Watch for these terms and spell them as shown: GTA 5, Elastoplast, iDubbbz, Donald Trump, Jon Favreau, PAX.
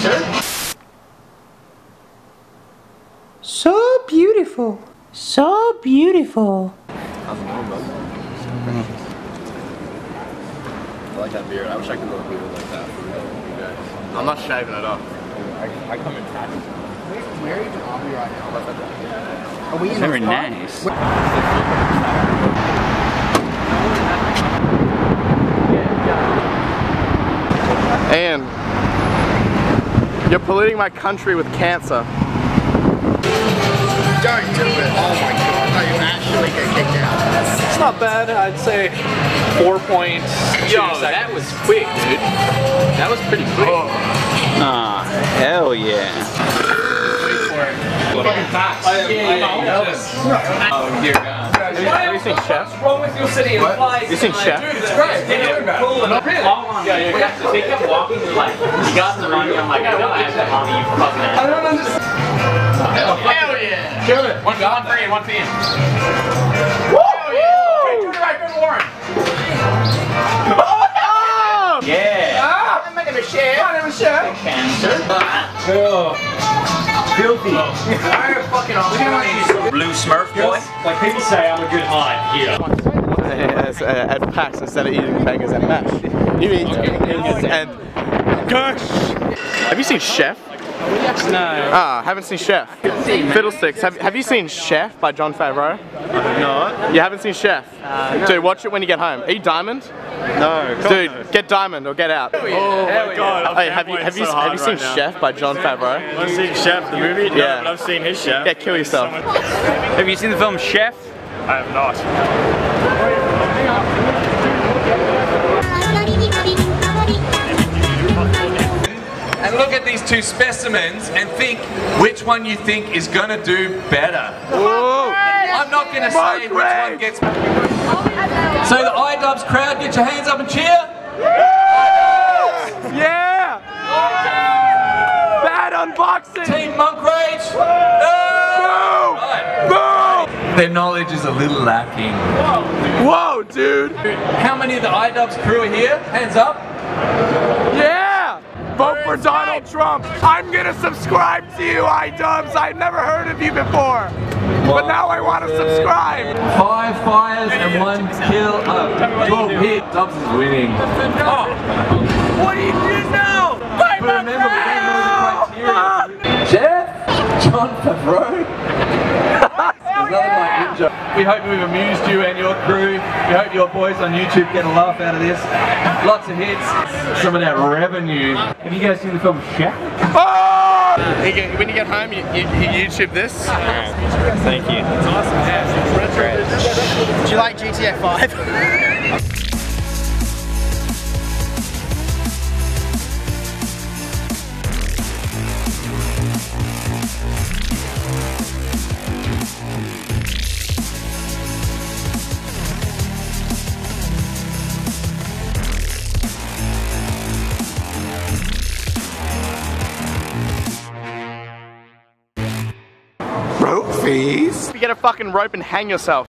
sir. So beautiful. So beautiful. How's it going, brother? I like that beard. I wish I could grow a beard like that for you guys. I'm not shaving it up. I come in patches. Where even are we right now? That? Are we in very nice. And you're polluting my country with cancer. Don't do it. Oh my god, no, you actually get kicked out. It's not bad, I'd say 4 points. Yo, seconds. That was quick, dude. That was pretty quick. Nah, oh. Oh, hell yeah. Oh dear God. Have you seen Chef? What's wrong with your city and flies? You seen Chef? It's great. You have to take up walking. Like, you got the money. I'm like, I don't have that money, you fucking ass. I don't understand. Hell yeah. Kill it. One gone free and one team. Woo! Turn right for Warren. Oh! Yeah. I'm making a share. I'm making a share. Cancer. Filthy. I'm fucking on. Blue Smurf boy. Like people say, I'm a good hide here. At PAX, instead of eating bangers and mash, you eat bangers and gosh. Have you seen Chef? No. Ah, haven't seen Chef. Fiddlesticks. Have you seen Chef by Jon Favreau? No. You haven't seen Chef? No. Dude, watch it when you get home. Eat Diamond? No. Dude, no. Get Diamond or get out. Oh, yeah. Oh my god. Hey, have you seen Chef by Jon Favreau? I've seen Chef, the movie? No, yeah. But I've seen his Chef. Yeah, kill yourself. Have you seen the film Chef? I have not. And look at these two specimens and think which one you think is gonna do better. Whoa. I'm not gonna say which one gets better. So the iDubbbz crowd, get your hands up and cheer. Yeah! Yeah. Bad unboxing. Team Monk Rage. No. Right. Boom. Their knowledge is a little lacking. Whoa, dude. How many of the iDubbbz crew are here? Hands up. Yeah. Vote for Donald Trump. I'm gonna subscribe to you, iDubbbz. I've never heard of you before, but now I want to subscribe. 5 fires and 1 kill. iDubbbz is winning. Oh. What do you do now? But remember, we have the criteria. Jeff, Jon Favreau. We hope we've amused you and your crew. We hope your boys on YouTube get a laugh out of this. Lots of hits. Some of that revenue. Have you guys seen the film Chef? Oh! When you get home, you YouTube this. Right. Thank you. That's awesome. Yeah. Do you like GTA 5? Please? You get a fucking rope and hang yourself.